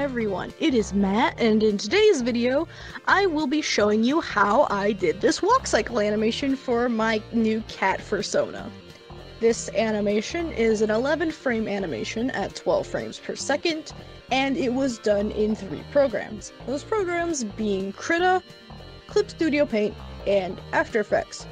everyone, it is Matt, and in today's video I will be showing you how I did this walk cycle animation for my new cat fursona. This animation is an 11 frame animation at 12 frames per second, and it was done in 3 programs. Those programs being Krita, Clip Studio Paint, and After Effects.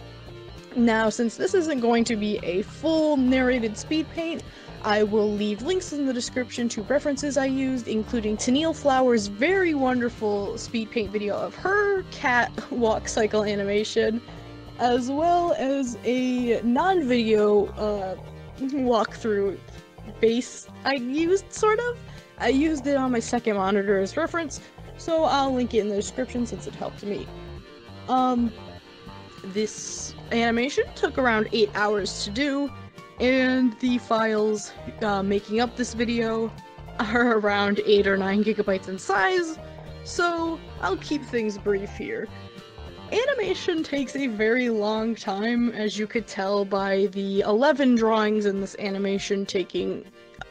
Now, since this isn't going to be a full narrated speed paint, I will leave links in the description to references I used, including Tennille Flower's very wonderful speed paint video of her cat walk cycle animation, as well as a non-video walkthrough base I used, sort of. I used it on my second monitor as reference, so I'll link it in the description since it helped me. This animation took around 8 hours to do, and the files making up this video are around 8 or 9 gigabytes in size, so I'll keep things brief here. Animation takes a very long time, as you could tell by the 11 drawings in this animation taking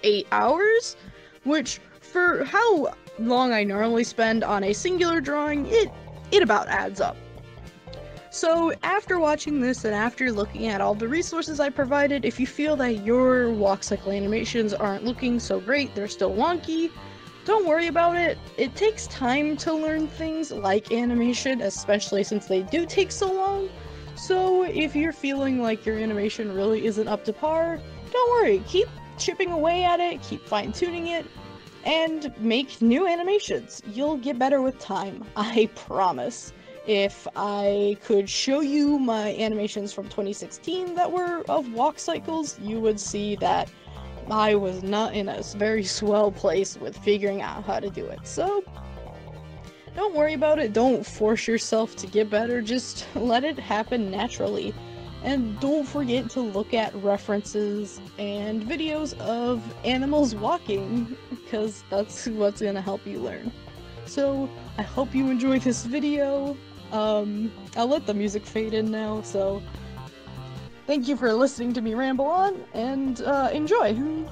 8 hours, which, for how long I normally spend on a singular drawing, it about adds up. So after watching this and after looking at all the resources I provided, if you feel that your walk cycle animations aren't looking so great, they're still wonky, don't worry about it. It takes time to learn things like animation, especially since they do take so long. So if you're feeling like your animation really isn't up to par, don't worry. Keep chipping away at it, keep fine-tuning it, and make new animations. You'll get better with time, I promise. If I could show you my animations from 2016 that were of walk cycles, you would see that I was not in a very swell place with figuring out how to do it. So don't worry about it, don't force yourself to get better, just let it happen naturally. And don't forget to look at references and videos of animals walking, because that's what's gonna help you learn. So I hope you enjoyed this video. I'll let the music fade in now, so thank you for listening to me ramble on, and enjoy!